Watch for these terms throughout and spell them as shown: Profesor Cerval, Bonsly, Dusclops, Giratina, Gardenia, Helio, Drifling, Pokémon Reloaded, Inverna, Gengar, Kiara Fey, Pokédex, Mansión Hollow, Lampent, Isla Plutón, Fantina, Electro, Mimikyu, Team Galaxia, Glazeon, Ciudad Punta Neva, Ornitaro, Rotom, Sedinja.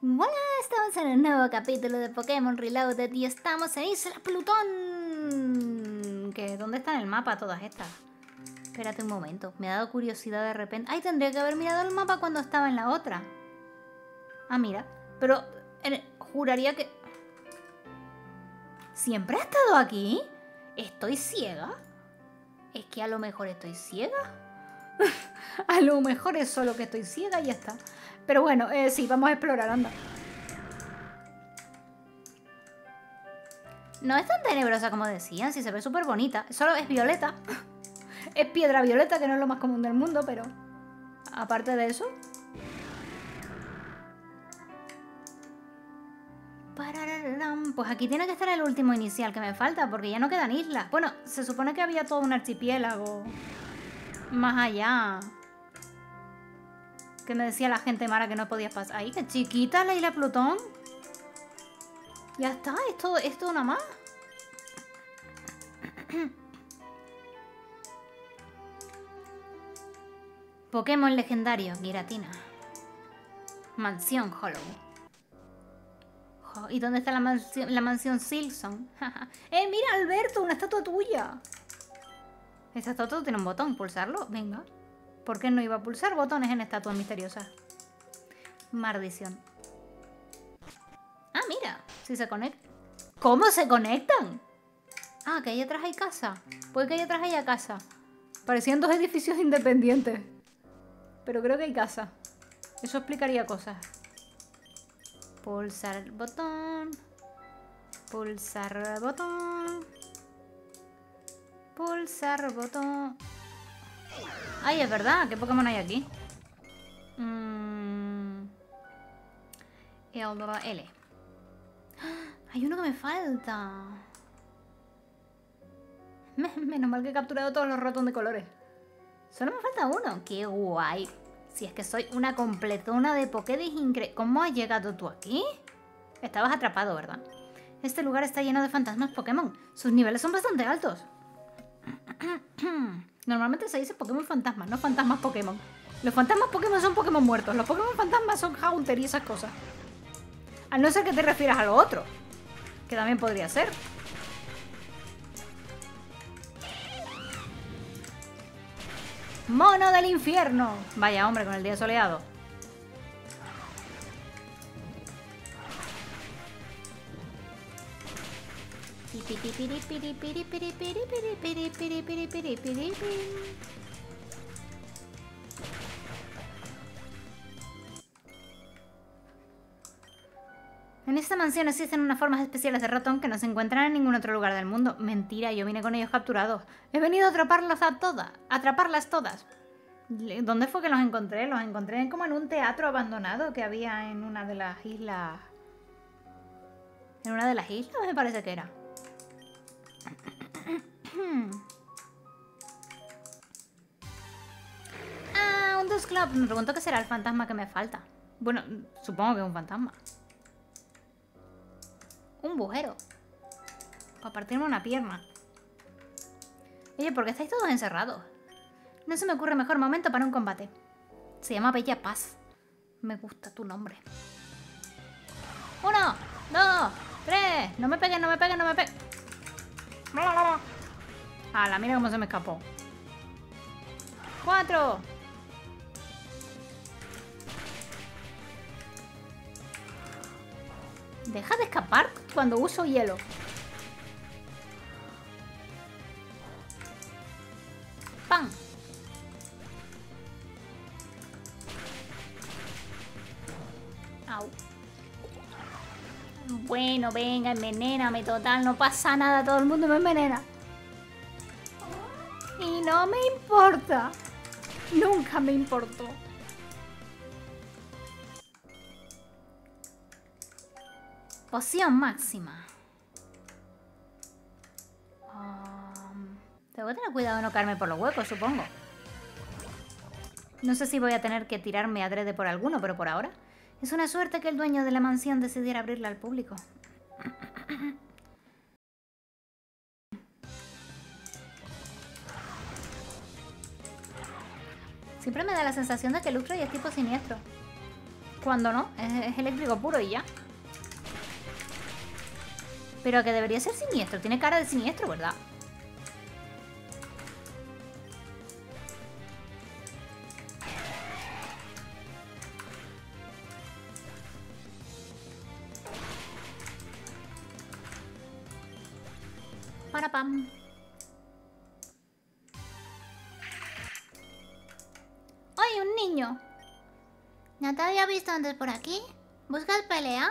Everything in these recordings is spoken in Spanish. Hola, estamos en el nuevo capítulo de Pokémon Reloaded y estamos en Isla Plutón. ¿Qué? ¿Dónde está en el mapa todas estas? Espérate un momento, me ha dado curiosidad de repente. Ay, tendría que haber mirado el mapa cuando estaba en la otra. Ah, mira, pero juraría que... ¿Siempre ha estado aquí? ¿Estoy ciega? Es que a lo mejor estoy ciega. A lo mejor es solo que estoy ciega y ya está. Pero bueno, sí, vamos a explorar, anda. No es tan tenebrosa como decían, sí, se ve súper bonita. Solo es violeta. Es piedra violeta, que no es lo más común del mundo, pero... aparte de eso... Pues aquí tiene que estar el último inicial que me falta, porque ya no quedan islas. Bueno, se supone que había todo un archipiélago más allá... que me decía la gente mala que no podías pasar. ¡Ay, qué chiquita la isla Plutón! Ya está, esto nada más. Pokémon legendario, Giratina. Mansión Hollow. ¿Y dónde está la mansión Silson? Mira, Alberto, una estatua tuya. Esta estatua tiene un botón, pulsarlo, venga. ¿Por qué no iba a pulsar botones en estatuas misteriosas? Maldición. Ah, mira. Si se conecta. ¿Cómo se conectan? Ah, que ahí atrás hay casa. Puede que ahí atrás haya casa. Parecían dos edificios independientes. Pero creo que hay casa. Eso explicaría cosas. Pulsar el botón. Pulsar el botón. Pulsar el botón. Ay, es verdad, ¿qué Pokémon hay aquí? L. Hay uno que me falta. Menos mal que he capturado todos los Rotom de colores. Solo me falta uno. ¡Qué guay! Si es que soy una completona de Pokédex increíble. ¿Cómo has llegado tú aquí? Estabas atrapado, ¿verdad? Este lugar está lleno de fantasmas Pokémon. Sus niveles son bastante altos. Normalmente se dice Pokémon fantasma, no fantasmas Pokémon. Los fantasmas Pokémon son Pokémon muertos. Los Pokémon fantasmas son Haunter y esas cosas. A no ser que te refieras a lo otro, que también podría ser. ¡Mono del infierno! Vaya hombre, con el día soleado. En esta mansión existen unas formas especiales de Rotom que no se encuentran en ningún otro lugar del mundo. Mentira, yo vine con ellos capturados. He venido a atraparlas todas. ¿Dónde fue que los encontré? Los encontré como en un teatro abandonado que había en una de las islas. En una de las islas me parece que era. Ah, un Dusclops. Me pregunto qué será el fantasma que me falta. Bueno, supongo que es un fantasma. Un bujero. Para partirme una pierna. Oye, ¿por qué estáis todos encerrados? No se me ocurre mejor momento para un combate. Se llama Bella Paz. Me gusta tu nombre. ¡Uno! ¡Dos! ¡Tres! ¡No me peguen, no me peguen, no me peguen! ¡Hala! Mira cómo se me escapó. ¡Cuatro! Deja de escapar cuando uso hielo. ¡Pam! Au. Bueno, venga, envenéname, total, no pasa nada, todo el mundo me envenena. Y no me importa. Nunca me importó. Poción máxima. Tengo que tener cuidado de no caerme por los huecos, supongo. No sé si voy a tener que tirarme adrede por alguno, pero por ahora... Es una suerte que el dueño de la mansión decidiera abrirla al público. Siempre me da la sensación de que Electro es tipo siniestro. cuando no, es eléctrico puro y ya. Pero que debería ser siniestro, tiene cara de siniestro, ¿verdad? Para pam. ¡Ay, un niño! ¿No te había visto antes por aquí? ¿Buscas pelea?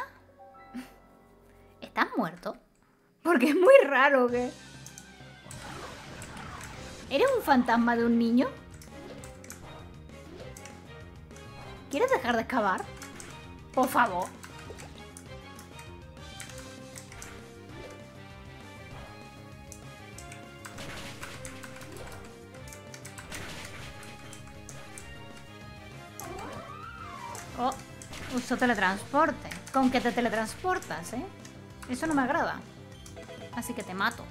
¿Estás muerto? Porque es muy raro que... ¿Eres un fantasma de un niño? ¿Quieres dejar de excavar? Por favor. Oh, uso teletransporte. ¿Con qué te teletransportas, eh? Eso no me agrada. Así que te mato.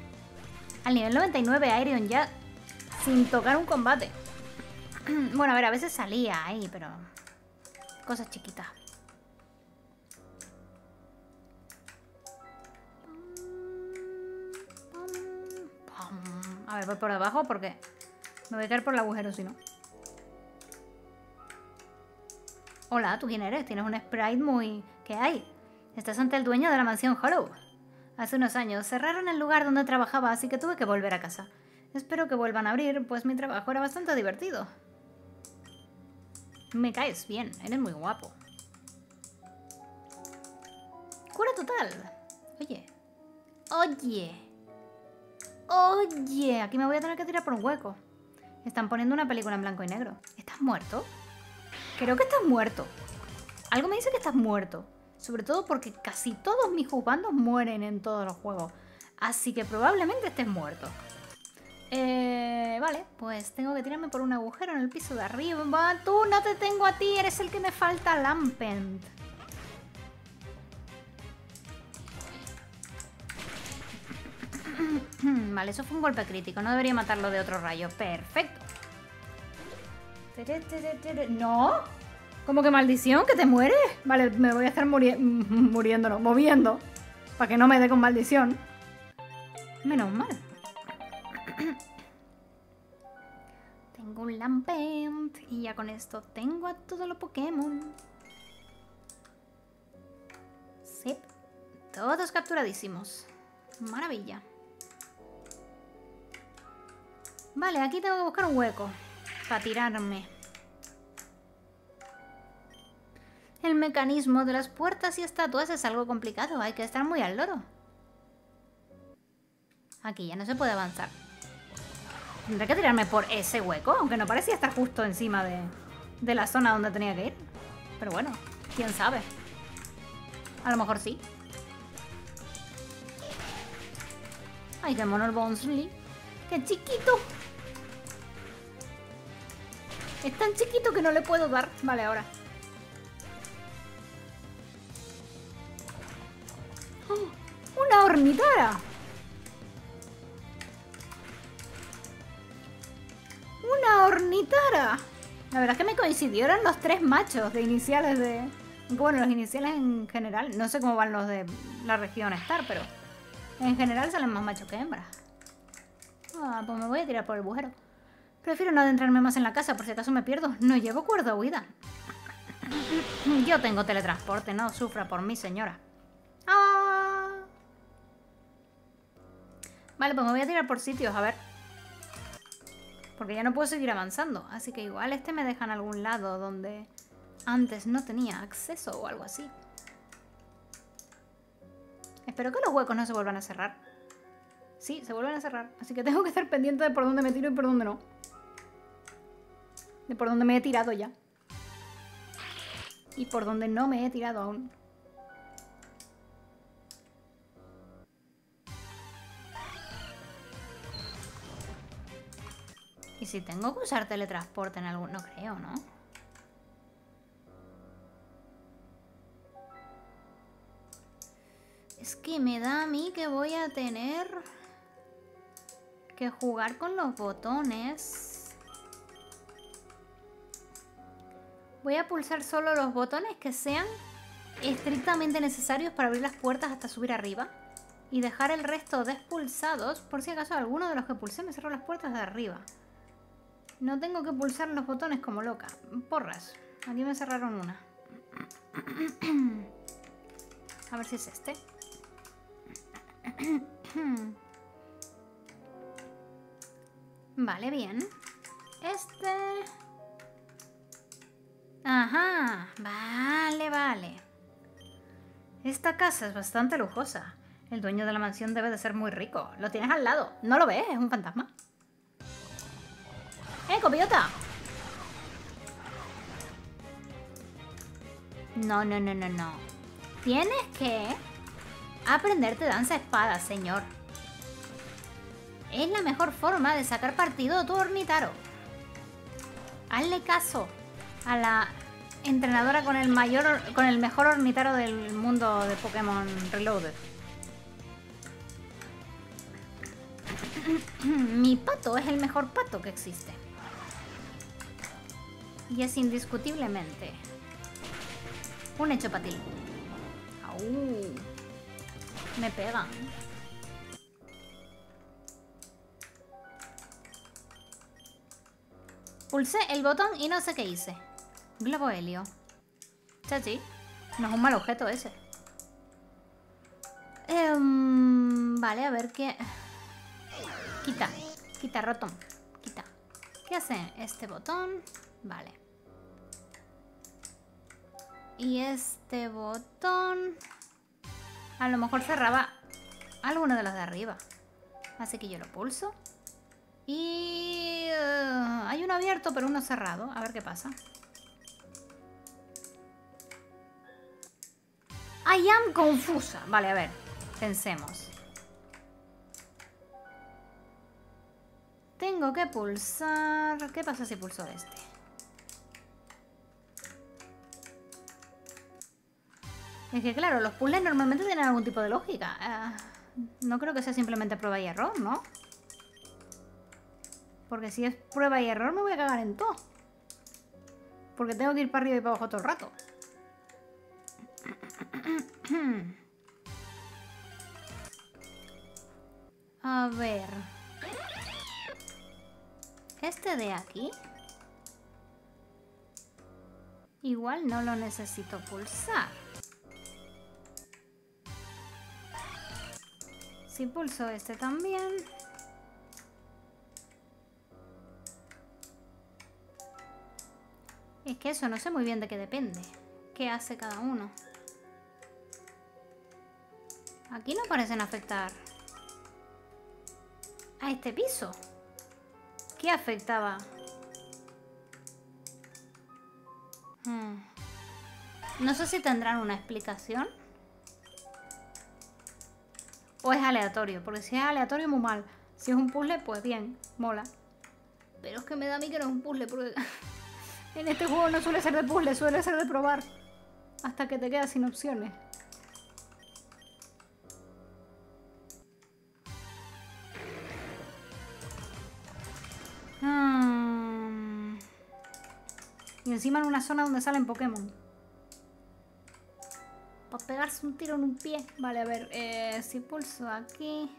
Al nivel 99, Aerion ya sin tocar un combate. Bueno, a ver, a veces salía ahí, pero... cosas chiquitas. A ver, voy por debajo porque me voy a caer por el agujero si no. Hola, ¿tú quién eres? Tienes un sprite muy... ¿Qué hay? Estás ante el dueño de la Mansión Hollow. Hace unos años cerraron el lugar donde trabajaba, así que tuve que volver a casa. Espero que vuelvan a abrir, pues mi trabajo era bastante divertido. Me caes bien, eres muy guapo. Cura total. Oye. Oye. Oye, aquí me voy a tener que tirar por un hueco. Están poniendo una película en blanco y negro. ¿Estás muerto? Creo que estás muerto. Algo me dice que estás muerto. Sobre todo porque casi todos mis jubandos mueren en todos los juegos. Así que probablemente estés muerto. Vale, pues tengo que tirarme por un agujero en el piso de arriba. Tú, no te tengo a ti, eres el que me falta, Lampent. Vale, eso fue un golpe crítico. No debería matarlo de otro rayo. Perfecto. No, como que maldición, que te mueres. Vale, me voy a estar moviendo para que no me dé con maldición. Menos mal. Tengo un Lampent y ya con esto tengo a todos los Pokémon. Sí, todos capturadísimos. Maravilla. Vale, aquí tengo que buscar un hueco para tirarme. El mecanismo de las puertas y estatuas es algo complicado. Hay que estar muy al loro. Aquí ya no se puede avanzar. Tendré que tirarme por ese hueco, aunque no parecía estar justo encima de la zona donde tenía que ir. Pero bueno, quién sabe. A lo mejor sí. Ay, qué mono el Bonsly. Qué chiquito. Es tan chiquito que no le puedo dar. Vale, ahora. ¡Oh! ¡Una Ornitara! ¡Una Ornitara! La verdad es que me coincidieron los tres machos de iniciales de... Bueno, los iniciales en general. No sé cómo van los de la región Star, pero... en general salen más machos que hembras. Ah, pues me voy a tirar por el agujero. Prefiero no adentrarme más en la casa, por si acaso me pierdo. No llevo cuerda huida. Yo tengo teletransporte, no sufra por mí, señora. ¡Ah! Vale, pues me voy a tirar por sitios, a ver. Porque ya no puedo seguir avanzando. Así que igual este me deja en algún lado donde antes no tenía acceso o algo así. Espero que los huecos no se vuelvan a cerrar. Sí, se vuelven a cerrar. Así que tengo que estar pendiente de por dónde me tiro y por dónde no. De por dónde me he tirado ya. Y por dónde no me he tirado aún. ¿Y si tengo que usar teletransporte en algún...? No creo, ¿no? Es que me da a mí que voy a tener que jugar con los botones. Voy a pulsar solo los botones que sean estrictamente necesarios para abrir las puertas hasta subir arriba. Y dejar el resto despulsados, por si acaso alguno de los que pulsé me cerró las puertas de arriba. No tengo que pulsar los botones como loca. Porras, aquí me cerraron una. A ver si es este. Vale, bien. Este... Ajá, vale, vale. Esta casa es bastante lujosa. El dueño de la mansión debe de ser muy rico. Lo tienes al lado. ¿No lo ves? Es un fantasma. ¡Eh, copiota! No, no, no, no, no. Tienes que aprenderte danza espada, señor. Es la mejor forma de sacar partido de tu Ornitaro. Hazle caso a la entrenadora con el mejor Ornitaro del mundo de Pokémon Reloaded. Mi pato es el mejor pato que existe. Y es indiscutiblemente un hecho para ti. Me pegan. Pulsé el botón y no sé qué hice. Globo helio. Chachi, no es un mal objeto ese. Vale, a ver qué... Quita, quita Rotom, quita. ¿Qué hace este botón? Vale. Y este botón... A lo mejor cerraba alguno de los de arriba. Así que yo lo pulso. Y... hay uno abierto pero uno cerrado. A ver qué pasa. I am confusa. Vale, a ver, pensemos. Tengo que pulsar... ¿Qué pasa si pulso este? Es que claro, los puzzles normalmente tienen algún tipo de lógica. No creo que sea simplemente prueba y error, ¿no? Porque si es prueba y error me voy a cagar en todo. Porque tengo que ir para arriba y para abajo todo el rato. A ver... Este de aquí igual no lo necesito pulsar. Si pulso este también. Es que eso no sé muy bien de qué depende. ¿Qué hace cada uno? Aquí no parecen afectar a este piso. ¿Qué afectaba? No sé si tendrán una explicación. O es aleatorio. Porque si es aleatorio, muy mal. Si es un puzzle, pues bien, mola. Pero es que me da a mí que no es un puzzle. Porque en este juego no suele ser de puzzle, suele ser de probar. Hasta que te quedas sin opciones. Y encima en una zona donde salen Pokémon. Para pegarse un tiro en un pie. Vale, a ver, si pulso aquí.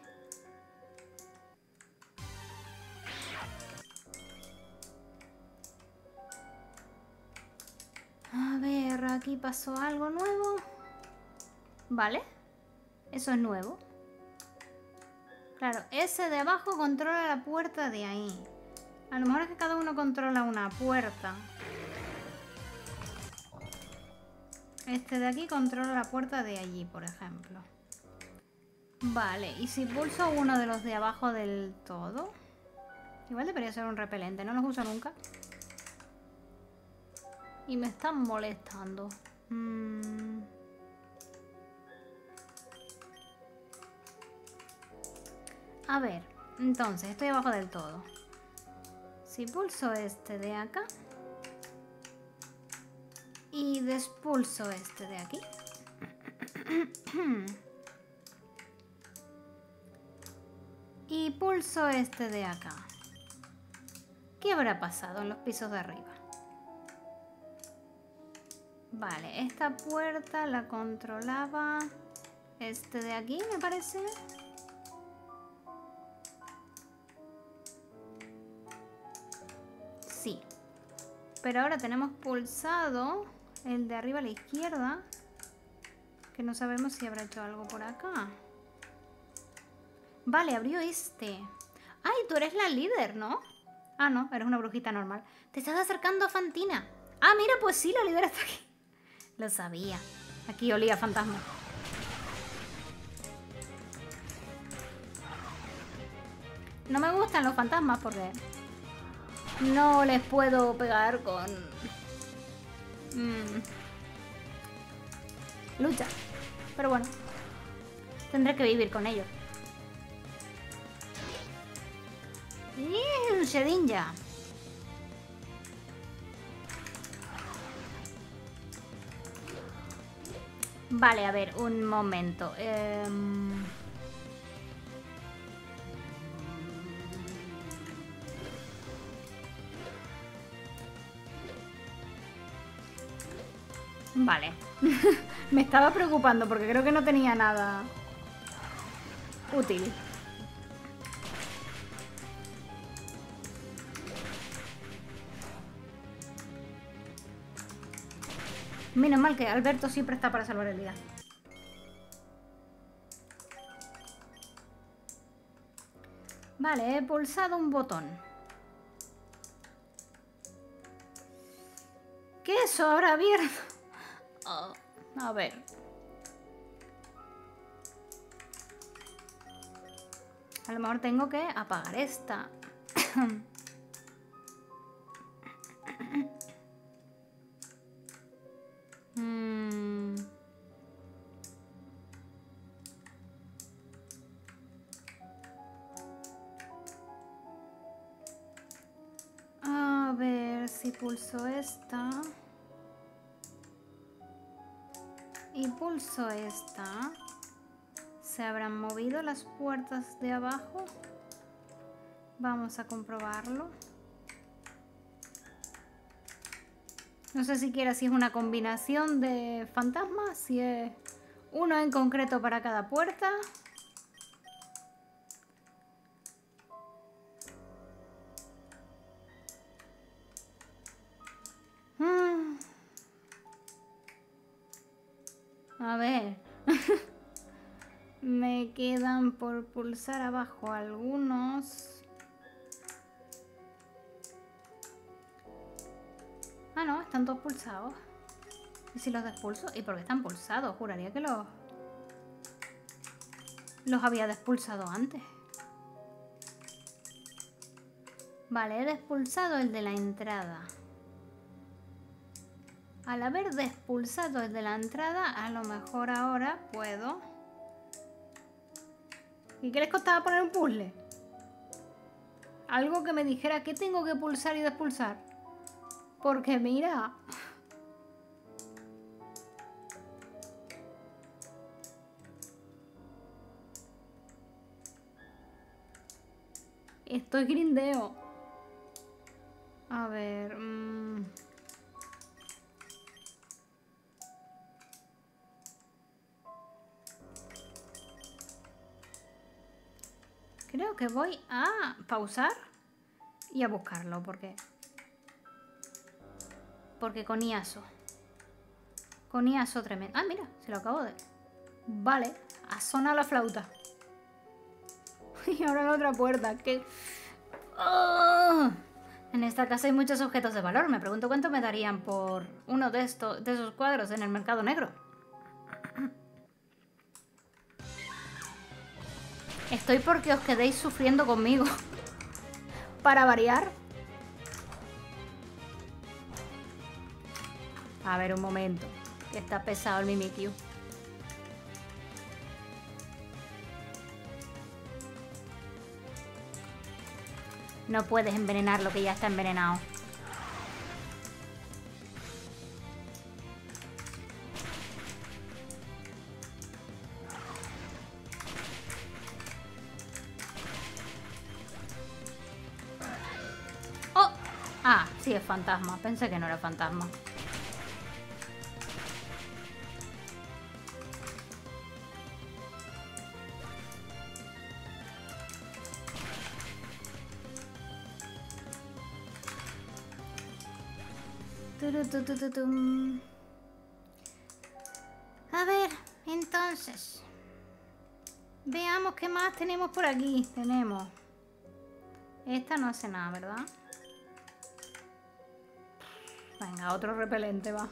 A ver, aquí pasó algo nuevo. Vale. Eso es nuevo. Claro, ese de abajo controla la puerta de ahí. A lo mejor es que cada uno controla una puerta. Este de aquí controla la puerta de allí, por ejemplo. Vale, y si pulso uno de los de abajo del todo... Igual debería ser un repelente, no los uso nunca. Y me están molestando. A ver, entonces, estoy abajo del todo. Si pulso este de acá... Y despulso este de aquí. Y pulso este de acá. ¿Qué habrá pasado en los pisos de arriba? Vale, esta puerta la controlaba este de aquí, me parece. Sí. Pero ahora tenemos pulsado el de arriba a la izquierda, que no sabemos si habrá hecho algo por acá. Vale, abrió este. ¡Ay, tú eres la líder, ¿no? Ah, no, eres una brujita normal. Te estás acercando a Fantina. Ah, mira, pues sí, la líder está aquí. Lo sabía. Aquí olía a fantasma. No me gustan los fantasmas porque no les puedo pegar con... lucha. Pero bueno, tendré que vivir con ellos. ¡Y un Sedinja! Vale, a ver, un momento. Vale. Me estaba preocupando porque creo que no tenía nada útil. Menos mal que Alberto siempre está para salvar el día. Vale, he pulsado un botón. ¿Qué eso habrá abierto? Oh, a ver. A lo mejor tengo que apagar esta. A ver si pulso esta y pulso esta, ¿se habrán movido las puertas de abajo? Vamos a comprobarlo. No sé siquiera si es una combinación de fantasmas, si es uno en concreto para cada puerta. A ver. Me quedan por pulsar abajo algunos. Ah, no, están todos pulsados. ¿Y si los despulso? ¿Y por qué están pulsados? Juraría que los había despulsado antes. Vale, he despulsado el de la entrada. Al haber despulsado el de la entrada, a lo mejor ahora puedo... ¿Y qué les costaba poner un puzzle? Algo que me dijera qué tengo que pulsar y despulsar. Porque mira. Estoy grindeo. A ver. Creo que voy a pausar y a buscarlo porque... Porque con iaso tremendo. Ah, mira, se lo acabo de... Vale, ha sonado la flauta. Y ahora la otra puerta, que... ¡Oh! En esta casa hay muchos objetos de valor. Me pregunto cuánto me darían por uno de estos, de esos cuadros en el mercado negro. Estoy porque os quedéis sufriendo conmigo. Para variar. A ver, un momento, que está pesado el Mimikyu. No puedes envenenar lo que ya está envenenado. ¡Oh! Ah, sí es fantasma. Pensé que no era fantasma. A ver, entonces veamos qué más tenemos por aquí. Tenemos... Esta no hace nada, ¿verdad? Venga, otro repelente va.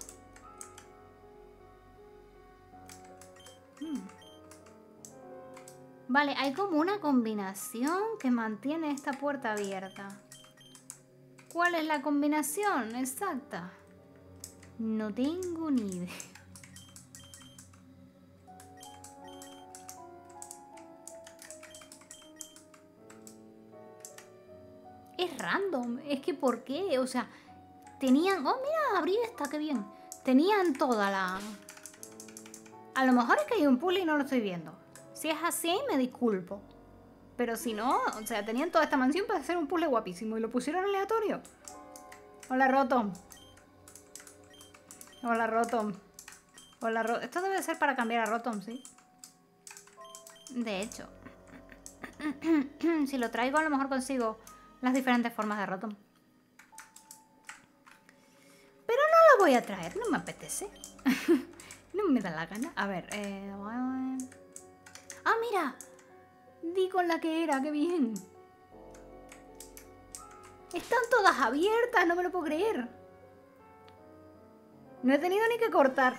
Vale, hay como una combinación que mantiene esta puerta abierta. ¿Cuál es la combinación exacta? No tengo ni idea. Es random, es que ¿por qué? O sea, tenían... Oh, mira, abrí esta, qué bien. Tenían toda la... A lo mejor es que hay un puzzle y no lo estoy viendo. Si es así, me disculpo. Pero si no, o sea, tenían toda esta mansión para hacer un puzzle guapísimo y lo pusieron aleatorio. Hola, Rotom. Hola, Rotom. Hola, Rotom. Esto debe ser para cambiar a Rotom, ¿sí? De hecho. Si lo traigo, a lo mejor consigo las diferentes formas de Rotom. Pero no lo voy a traer, no me apetece. No me da la gana. A ver, ¡ah, mira! Di con la que era, qué bien. Están todas abiertas, no me lo puedo creer. No he tenido ni que cortar.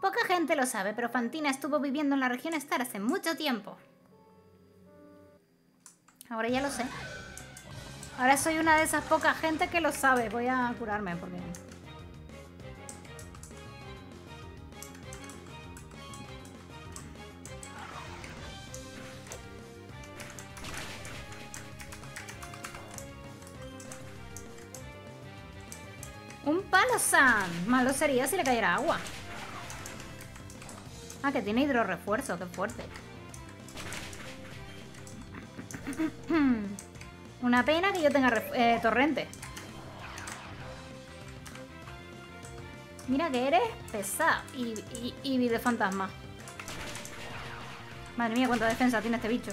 Poca gente lo sabe, pero Fantina estuvo viviendo en la región Star hace mucho tiempo. Ahora ya lo sé. Ahora soy una de esas poca gente que lo sabe. Voy a curarme porque... Un palo-san. Malo sería si le cayera agua. Ah, que tiene hidrorrefuerzo. Qué fuerte. Una pena que yo tenga torrente. Mira que eres pesado. Y vive fantasma. Madre mía, cuánta defensa tiene este bicho.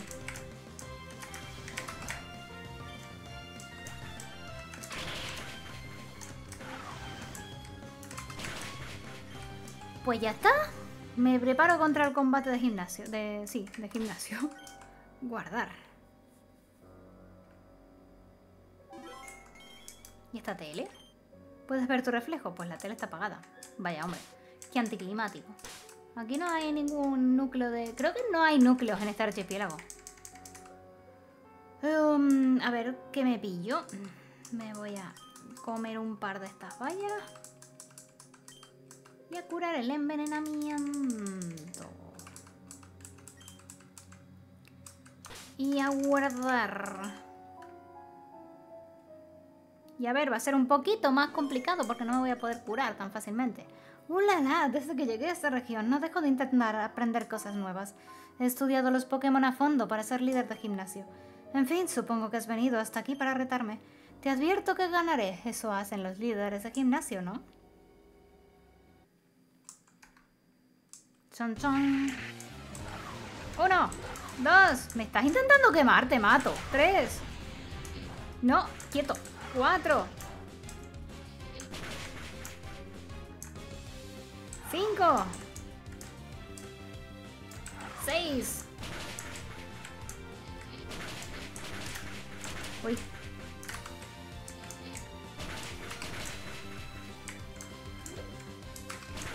Pues ya está. Me preparo contra el combate de gimnasio. Sí, de gimnasio. Guardar. ¿Y esta tele? ¿Puedes ver tu reflejo? Pues la tele está apagada. Vaya, hombre. Qué anticlimático. Aquí no hay ningún núcleo de... Creo que no hay núcleos en este archipiélago. A ver, ¿qué me pillo? Me voy a comer un par de estas bayas. Voy a curar el envenenamiento. Y a guardar. Y a ver, va a ser un poquito más complicado porque no me voy a poder curar tan fácilmente. ¡Ulala! Desde que llegué a esta región no dejo de intentar aprender cosas nuevas. He estudiado los Pokémon a fondo para ser líder de gimnasio. En fin, supongo que has venido hasta aquí para retarme. Te advierto que ganaré. Eso hacen los líderes de gimnasio, ¿no? Chon, chon. 1, 2. Me estás intentando quemar, te mato. 3. No, quieto. 4. 5. 6. Uy.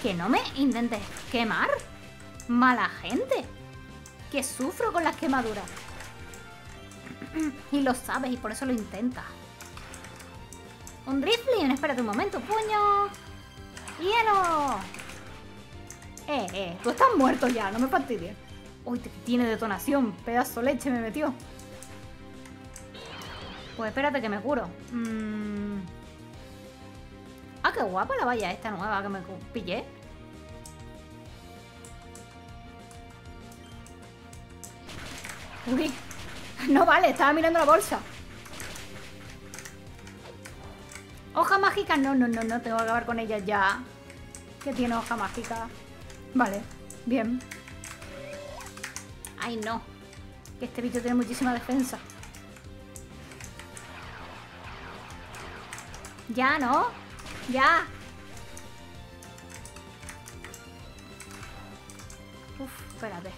'Que no me intentes quemar, mala gente, que sufro con las quemaduras y lo sabes y por eso lo intentas. Un Drifling, espérate un momento, puño, hielo. Tú estás muerto ya, no me fastidies. Uy, tiene detonación, pedazo de leche me metió. Pues espérate que me curo. Ah, qué guapa la valla esta nueva que me pillé. Uy, no vale, estaba mirando la bolsa. Hoja mágica, no, tengo que acabar con ella ya. Que tiene hoja mágica. Vale, bien. Ay, no. Que este bicho tiene muchísima defensa. Ya, ¿no? Ya. Uf, espérate.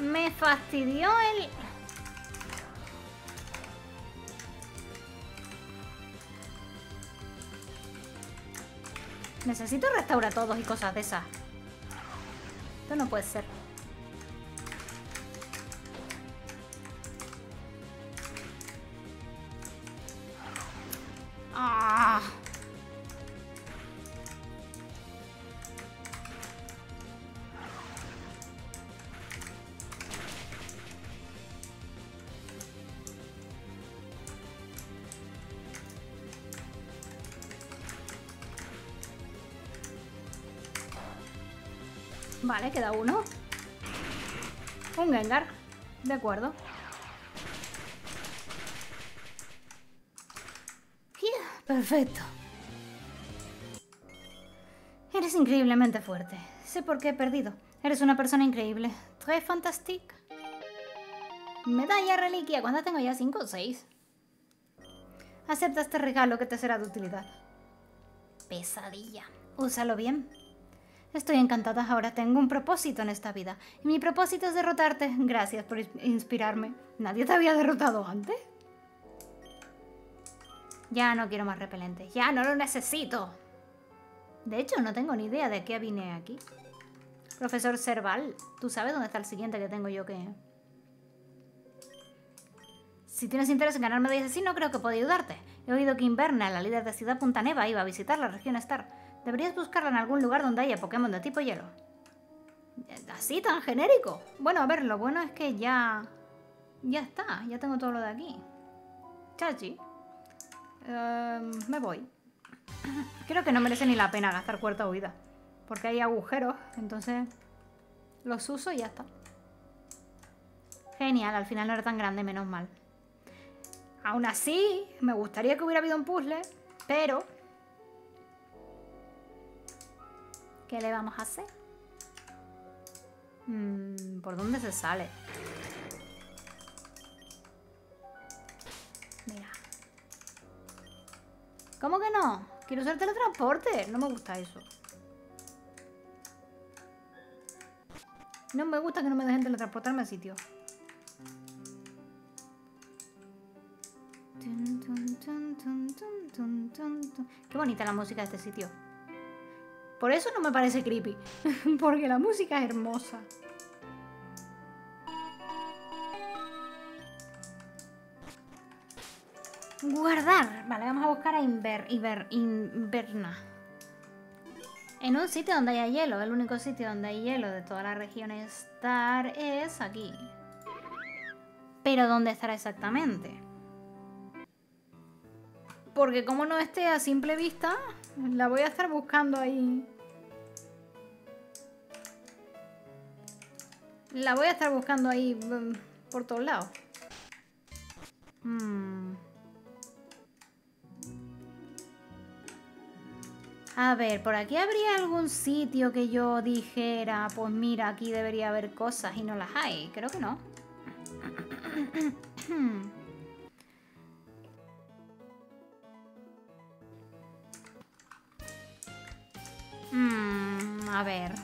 Me fastidió el... Necesito restaurar todos y cosas de esas. Esto no puede ser. Ah. Vale, queda uno. Un Gengar. De acuerdo. Perfecto. Eres increíblemente fuerte. Sé por qué he perdido. Eres una persona increíble. Très fantastique. Medalla reliquia. ¿Cuántas tengo ya? ¿5 o 6? Acepta este regalo que te será de utilidad. Pesadilla. Úsalo bien. Estoy encantada. Ahora tengo un propósito en esta vida. Y mi propósito es derrotarte. Gracias por inspirarme. ¿Nadie te había derrotado antes? Ya no quiero más repelentes. Ya no lo necesito. De hecho, no tengo ni idea de qué vine aquí. Profesor Cerval, ¿tú sabes dónde está el siguiente que tengo yo que...? Si tienes interés en ganar medallas así, no creo que pueda ayudarte. He oído que Inverna, la líder de Ciudad Punta Neva, iba a visitar la región Star. Deberías buscarla en algún lugar donde haya Pokémon de tipo hielo. ¿Así tan genérico? Bueno, a ver, lo bueno es que ya... Ya está, ya tengo todo lo de aquí. Chachi. Me voy. Creo que no merece ni la pena gastar cuarta huida, porque hay agujeros, entonces los uso y ya está. Genial, al final no era tan grande, menos mal. Aún así, me gustaría que hubiera habido un puzzle, pero... ¿Qué le vamos a hacer? ¿Por dónde se sale? Mira. ¿Cómo que no? Quiero usar teletransporte. No me gusta eso. No me gusta que no me dejen teletransportarme a sitio. Qué bonita la música de este sitio. Por eso no me parece creepy. Porque la música es hermosa. Guardar. Vale, vamos a buscar a Inverna. En un sitio donde haya hielo. El único sitio donde hay hielo de toda la región Star es aquí. Pero ¿dónde estará exactamente? Porque como no esté a simple vista, la voy a estar buscando ahí. La voy a estar buscando ahí por todos lados. A ver, por aquí habría algún sitio que yo dijera, pues mira, aquí debería haber cosas y no las hay. Creo que no. A ver.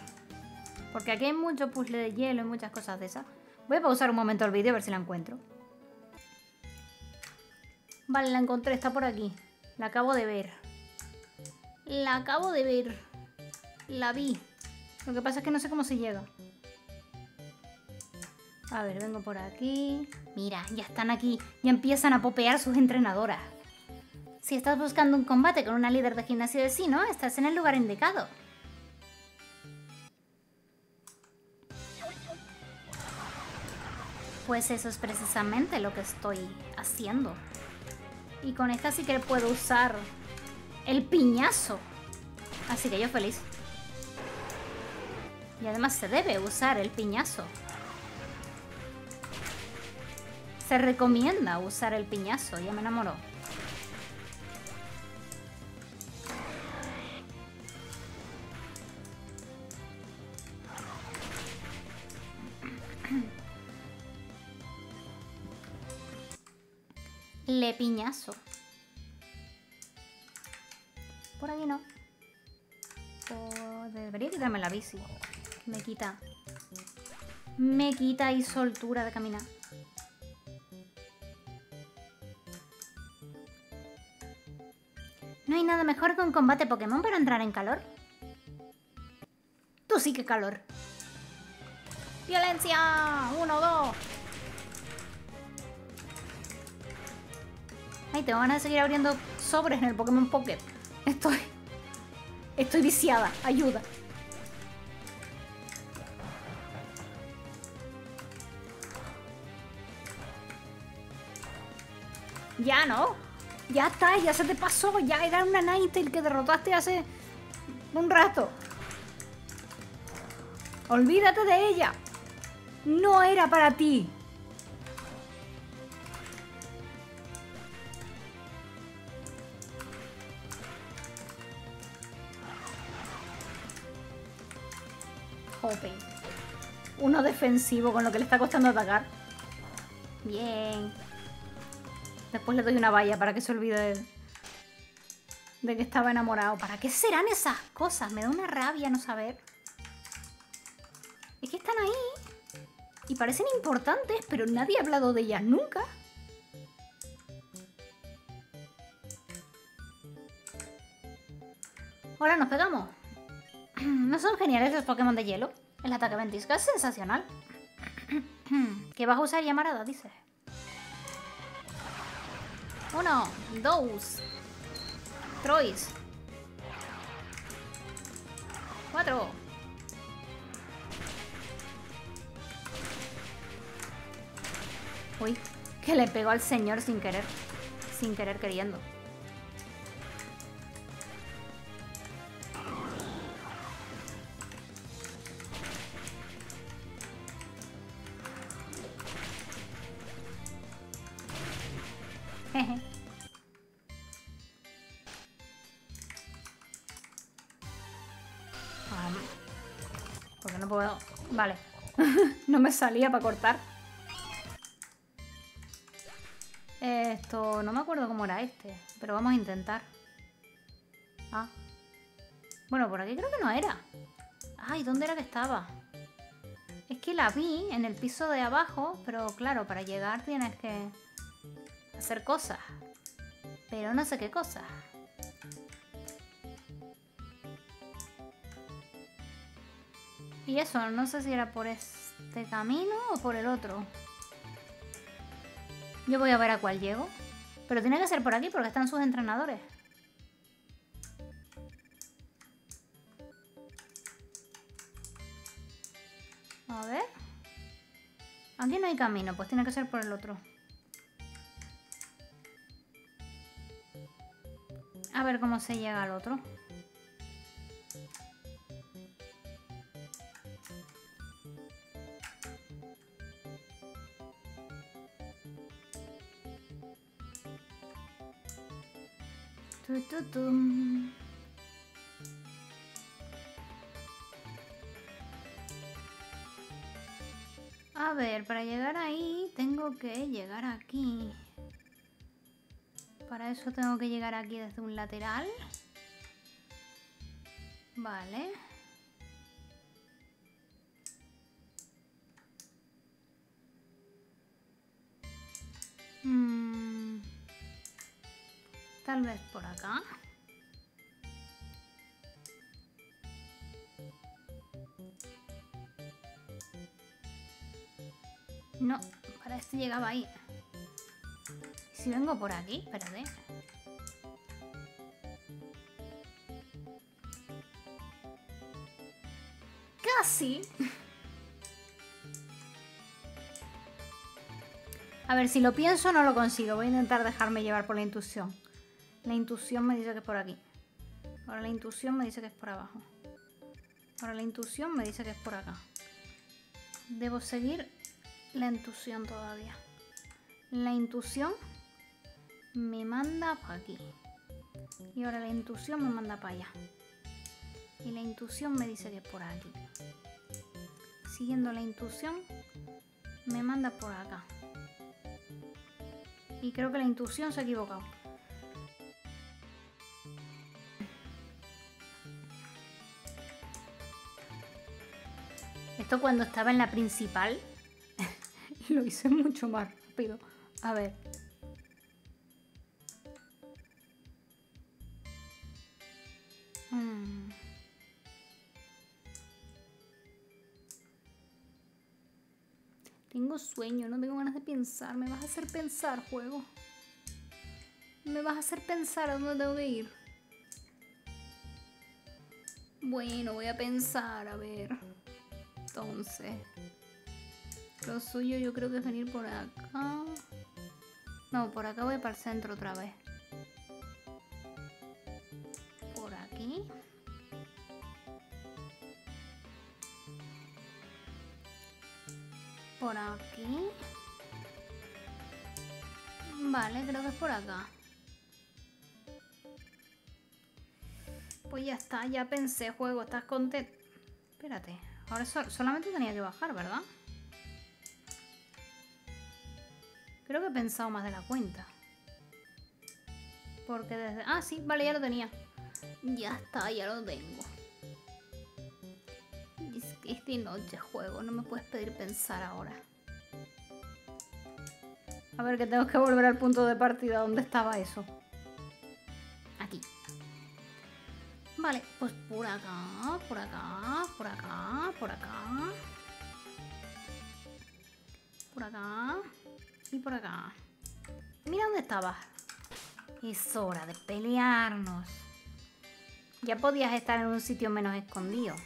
Porque aquí hay mucho puzzle de hielo y muchas cosas de esas. Voy a pausar un momento el vídeo a ver si la encuentro. Vale, la encontré, está por aquí. La acabo de ver. La acabo de ver. La vi. Lo que pasa es que no sé cómo se llega. A ver, vengo por aquí. Mira, ya están aquí. Ya empiezan a popear sus entrenadoras. Si estás buscando un combate con una líder de gimnasio de Sino, estás en el lugar indicado. Pues eso es precisamente lo que estoy haciendo. Y con esta sí que puedo usar... el piñazo. Así que yo feliz. Y además se debe usar el piñazo. Se recomienda usar el piñazo. Ya me enamoró. Lepiñazo. Por aquí no. Debería quitarme la bici. Me quita. Me quita y soltura de caminar. No hay nada mejor que un combate Pokémon para entrar en calor. Tú sí que calor. ¡Violencia! ¡Uno, dos! Ay, tengo ganas de seguir abriendo sobres en el Pokémon Pocket. Estoy viciada. Ayuda. Ya no. Ya está, ya se te pasó. Ya era una Ninetale que derrotaste hace un rato. Olvídate de ella. No era para ti. Open. Uno defensivo con lo que le está costando atacar. Bien. Después le doy una valla para que se olvide de que estaba enamorado. ¿Para qué serán esas cosas? Me da una rabia no saber. Es que están ahí y parecen importantes, pero nadie ha hablado de ellas nunca. Hola, nos pegamos. ¿No son geniales los Pokémon de hielo? El ataque ventisca es sensacional. ¿Qué vas a usar, llamarada? Dice. Uno, dos, tres, cuatro. Uy, que le pegó al señor sin querer. Sin querer queriendo. Porque no puedo... Vale. No me salía para cortar. Esto... No me acuerdo cómo era este. Pero vamos a intentar. Ah. Bueno, por aquí creo que no era. Ay, ¿dónde era que estaba? Es que la vi en el piso de abajo. Pero claro, para llegar tienes que... hacer cosas. Pero no sé qué cosas. Y eso, no sé si era por este camino o por el otro. Yo voy a ver a cuál llego. Pero tiene que ser por aquí porque están sus entrenadores. A ver. Aquí no hay camino, pues tiene que ser por el otro. A ver cómo se llega al otro. A ver, para llegar ahí tengo que llegar aquí. Para eso tengo que llegar aquí desde un lateral. Vale. Tal vez por acá. No, para este llegaba ahí. Si vengo por aquí, espérate. Casi. A ver, si lo pienso no lo consigo. Voy a intentar dejarme llevar por la intuición. La intuición me dice que es por aquí. Ahora la intuición me dice que es por abajo. Ahora la intuición me dice que es por acá. Debo seguir la intuición todavía. La intuición me manda para aquí. Y ahora la intuición me manda para allá. Y la intuición me dice que es por aquí. Siguiendo la intuición me manda por acá. Y creo que la intuición se ha equivocado. Esto cuando estaba en la principal lo hice mucho más rápido. A ver. Tengo sueño, no tengo ganas de pensar. Me vas a hacer pensar, juego. Me vas a hacer pensar a dónde tengo que ir. Bueno, voy a pensar, a ver. Entonces, lo suyo yo creo que es venir por acá. No, por acá voy para el centro otra vez. Por aquí. Por aquí. Vale, creo que es por acá. Pues ya está, ya pensé, juego, estás contento. Espérate. Ahora solamente tenía que bajar, ¿verdad? Creo que he pensado más de la cuenta. Porque desde... Ah, sí, vale, ya lo tenía. Ya está, ya lo tengo. Es de noche, juego. No me puedes pedir pensar ahora. A ver, que tengo que volver al punto de partida. ¿Dónde estaba eso? Aquí. Vale, pues por acá, por acá, por acá, por acá. Por acá. Y por acá. Mira dónde estaba. Es hora de pelearnos. Ya podías estar en un sitio menos escondido.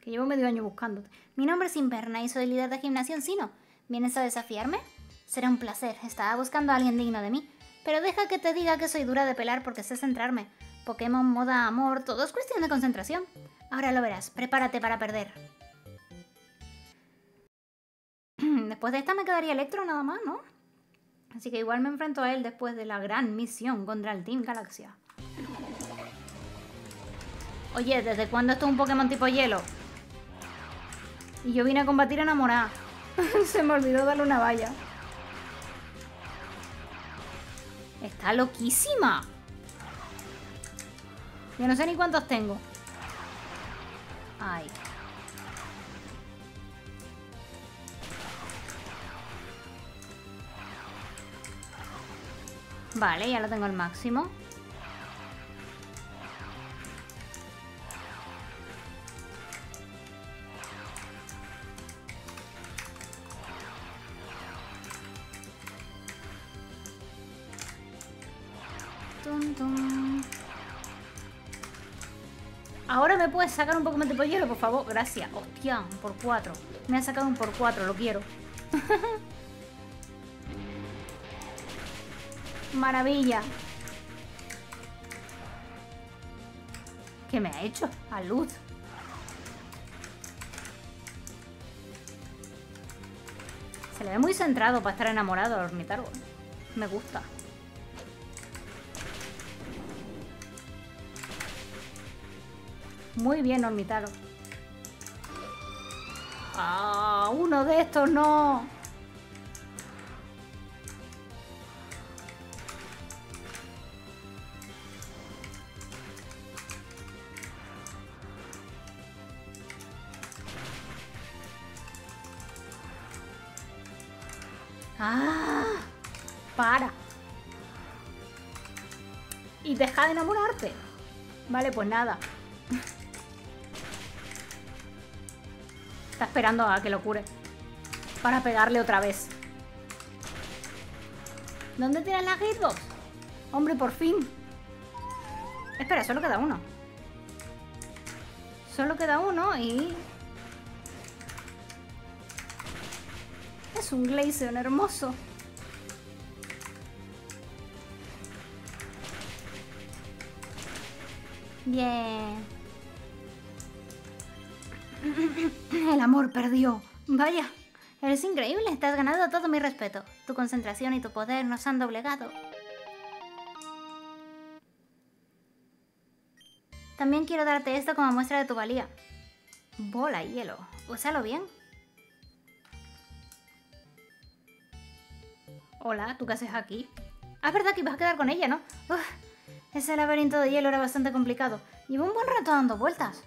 Que llevo medio año buscándote. Mi nombre es Inverna y soy líder de gimnasio encino. ¿Vienes a desafiarme? Será un placer. Estaba buscando a alguien digno de mí. Pero deja que te diga que soy dura de pelar porque sé centrarme. Pokémon, moda, amor, todo es cuestión de concentración. Ahora lo verás, prepárate para perder. Después de esta me quedaría Electro nada más, ¿no? Así que igual me enfrento a él después de la gran misión contra el Team Galaxia. Oye, ¿desde cuándo esto es un Pokémon tipo hielo? Y yo vine a combatir enamorada. Se me olvidó darle una valla. Está loquísima. Yo no sé ni cuántos tengo. Ay. Vale, ya lo tengo al máximo. Tum, tum. Ahora me puedes sacar un Pokémon tipo hielo, por favor. Gracias. Hostia, un por 4. Me ha sacado un por 4, lo quiero. Maravilla. ¿Qué me ha hecho? A luz. Se le ve muy centrado para estar enamorado al Ornitaro. Me gusta. Muy bien, Ornitaro. ¡Ah! ¡Uno de estos no! ¡Ah! ¡Para! ¡Y deja de enamorarte! Vale, pues nada. Está esperando a que lo cure para pegarle otra vez. ¿Dónde tiran las hitbox? Hombre, por fin. Espera, solo queda uno. Solo queda uno y... Es un Glazeon hermoso. Bien. El amor perdió. Vaya, eres increíble. Estás ganando todo mi respeto. Tu concentración y tu poder nos han doblegado. También quiero darte esto como muestra de tu valía. Bola y hielo. Úsalo bien. Hola, ¿tú qué haces aquí? Ah, es verdad que ibas a quedar con ella, ¿no? Uf, ese laberinto de hielo era bastante complicado. Llevo un buen rato dando vueltas.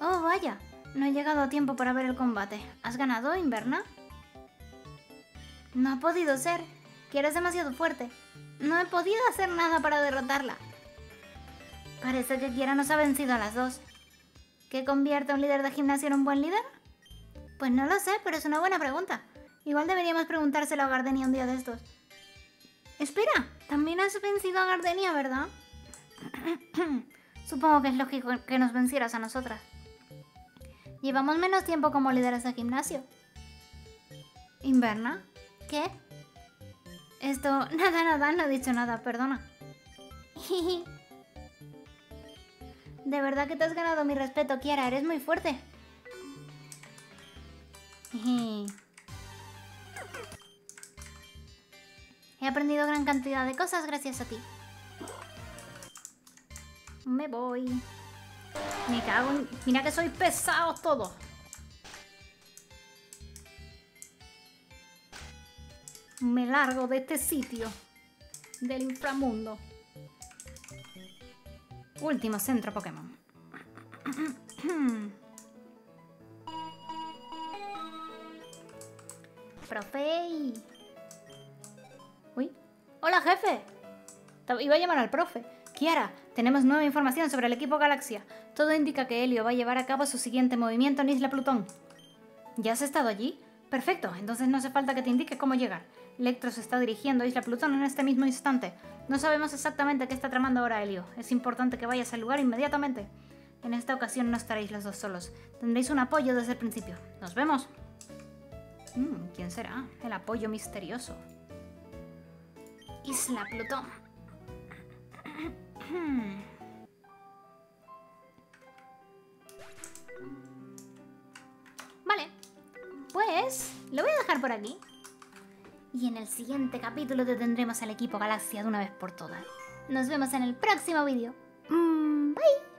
Oh, vaya. No he llegado a tiempo para ver el combate. ¿Has ganado, Inverna? No ha podido ser. Kiara es demasiado fuerte. No he podido hacer nada para derrotarla. Parece que Kiara nos ha vencido a las dos. ¿Qué convierte a un líder de gimnasio en un buen líder? Pues no lo sé, pero es una buena pregunta. Igual deberíamos preguntárselo a Gardenia un día de estos. Espera, también has vencido a Gardenia, ¿verdad? Supongo que es lógico que nos vencieras a nosotras. Llevamos menos tiempo como líderes de gimnasio. ¿Inverna? ¿Qué? Esto... Nada, no he dicho nada, perdona. De verdad que te has ganado mi respeto, Kiara, eres muy fuerte. He aprendido gran cantidad de cosas gracias a ti. Me voy. Me cago en... Mira que sois pesados todos. Me largo de este sitio. Del inframundo. Último centro Pokémon. Profe. Uy. ¡Hola, jefe! Iba a llamar al profe. Kiara, tenemos nueva información sobre el equipo Galaxia. Todo indica que Helio va a llevar a cabo su siguiente movimiento en Isla Plutón. ¿Ya has estado allí? Perfecto, entonces no hace falta que te indique cómo llegar. Electro se está dirigiendo a Isla Plutón en este mismo instante. No sabemos exactamente qué está tramando ahora Helio. Es importante que vayas al lugar inmediatamente. En esta ocasión no estaréis los dos solos. Tendréis un apoyo desde el principio. ¡Nos vemos! ¿Quién será? El apoyo misterioso. Isla Plutón. Vale, pues lo voy a dejar por aquí. Y en el siguiente capítulo te tendremos al equipo Galaxia de una vez por todas. Nos vemos en el próximo vídeo. Bye.